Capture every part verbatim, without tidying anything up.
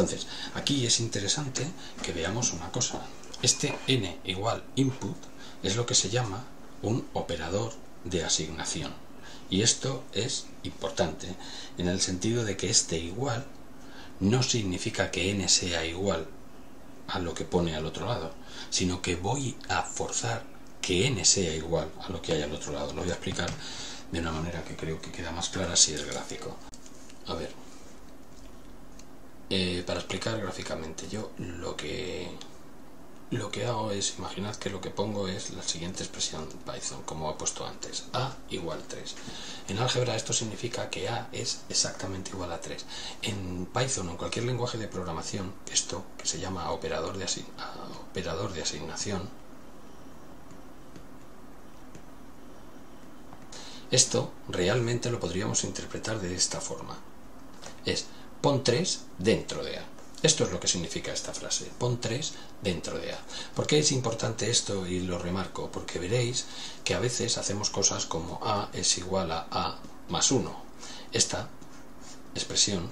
Entonces, aquí es interesante que veamos una cosa. Este n igual input es lo que se llama un operador de asignación. Y esto es importante en el sentido de que este igual no significa que n sea igual a lo que pone al otro lado, sino que voy a forzar que n sea igual a lo que hay al otro lado. Lo voy a explicar de una manera que creo que queda más clara si es gráfico. A ver, eh, para explicar gráficamente, yo lo que lo que hago es, imaginad que lo que pongo es la siguiente expresión Python, como he puesto antes, a igual tres. En álgebra esto significa que a es exactamente igual a tres. En Python o en cualquier lenguaje de programación, esto que se llama operador de, asign operador de asignación, esto realmente lo podríamos interpretar de esta forma. Es pon tres dentro de a. Esto es lo que significa esta frase, pon tres dentro de a. ¿Por qué es importante esto y lo remarco? Porque veréis que a veces hacemos cosas como a es igual a a más uno. Esta expresión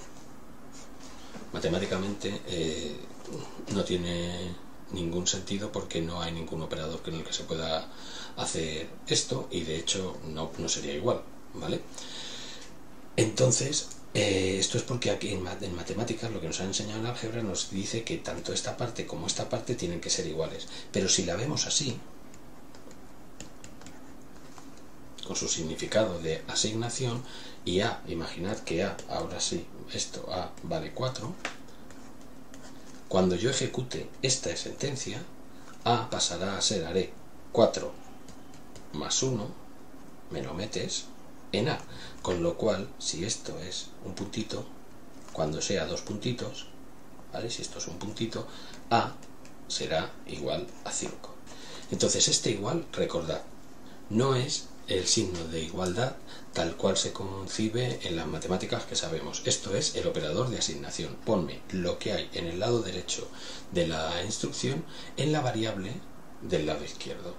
matemáticamente eh, no tiene ningún sentido porque no hay ningún operador en el que se pueda hacer esto y de hecho no, no sería igual, ¿vale? Entonces, Eh, esto es porque aquí en, mat en matemáticas lo que nos han enseñado en álgebra nos dice que tanto esta parte como esta parte tienen que ser iguales, pero si la vemos así, con su significado de asignación, y a, imaginad que a, ahora sí, esto a vale cuatro, cuando yo ejecute esta sentencia, a pasará a ser, haré cuatro más uno, me lo metes en a, con lo cual, si esto es un puntito, cuando sea dos puntitos, ¿vale? Si esto es un puntito, a será igual a cinco. Entonces este igual, recordad, no es el signo de igualdad tal cual se concibe en las matemáticas que sabemos. Esto es el operador de asignación. Ponme lo que hay en el lado derecho de la instrucción en la variable del lado izquierdo.